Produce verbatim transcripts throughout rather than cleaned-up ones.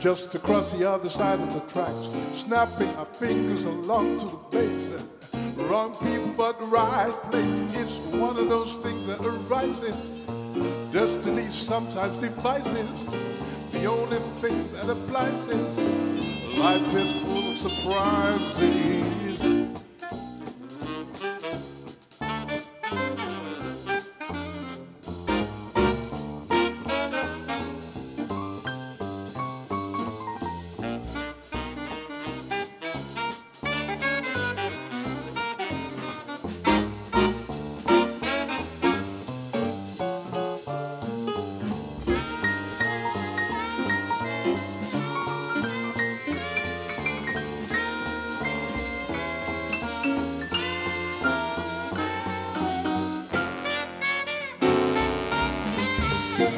Just across the other side of the tracks, snapping our fingers along to the bass. Wrong people but the right place. It's one of those things that arises. Destiny sometimes devices the only thing that applies is life is full of surprises.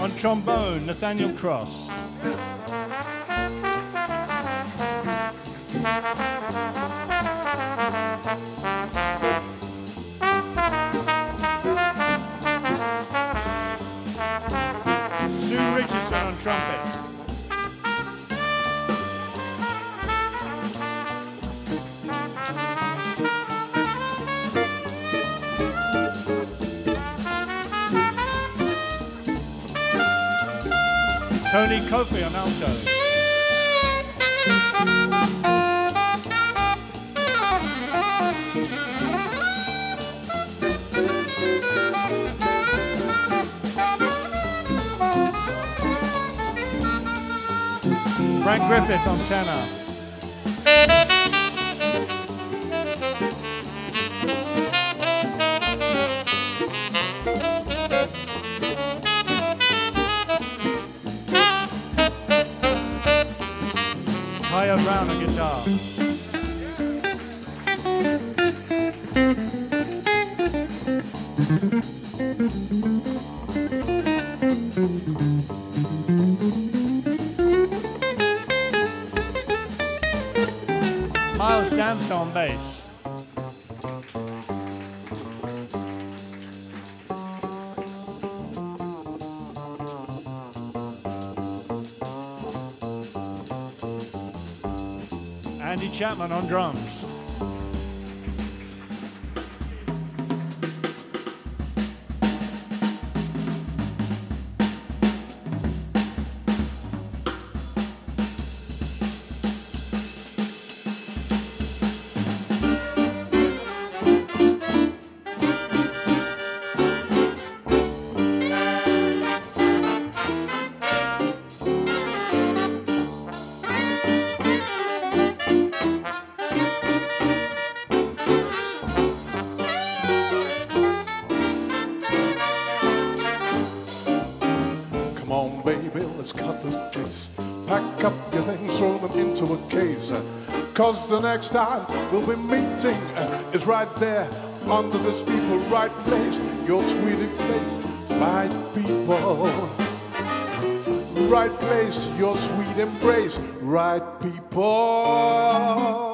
On trombone, Nathaniel Cross. Sue Richardson on trumpet. Tony Kofi on alto. Frank Griffith on tenor. Brown on guitar. Miles Dance on bass. Andy Chapman on drums. Pack up your things, throw them into a case, cause the next time we'll be meeting is right there, under the steeple, right place, your sweetie place, right people. Right place, your sweet embrace, right people.